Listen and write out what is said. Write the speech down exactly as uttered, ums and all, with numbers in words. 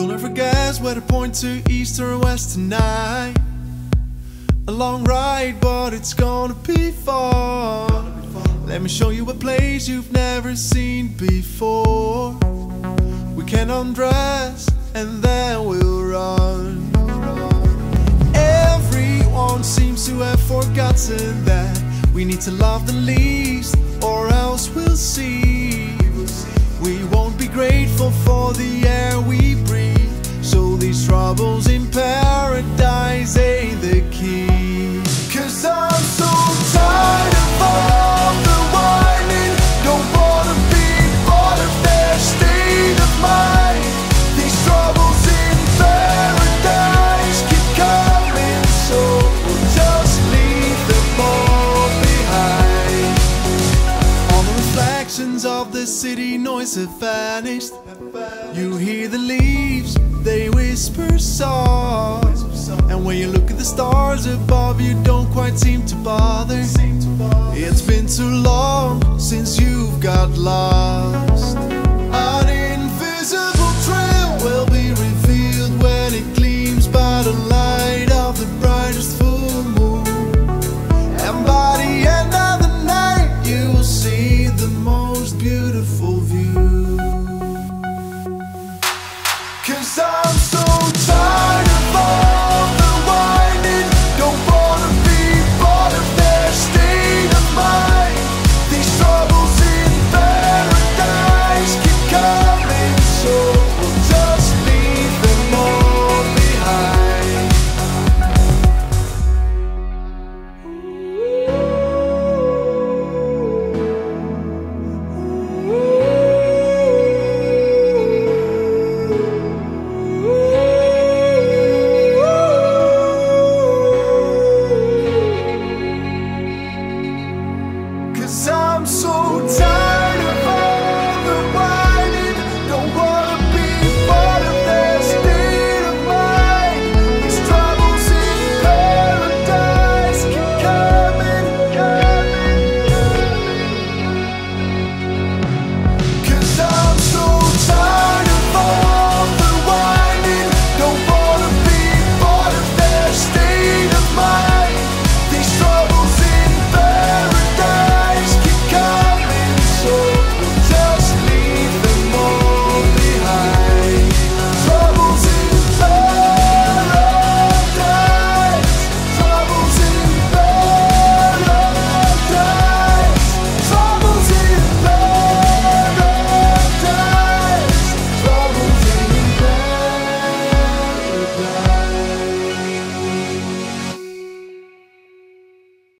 You'll never guess where to point to, east or west tonight. A long ride, but it's gonna be fun. Let me show you a place you've never seen before. We can undress and then we'll run. Everyone seems to have forgotten that we need to love the least, or else we'll see. We won't be grateful for the air we breathe. So these troubles in paradise ain't the key. 'Cause I'm so tired of all the whining. Don't wanna be part of their state of mind. These troubles in paradise keep coming, so we'll just leave them all behind. All the reflections of the city noise have vanished. You hear the leaves, they whisper soft. And when you look at the stars above, you don't quite seem to bother. It's been too long since you've got lost.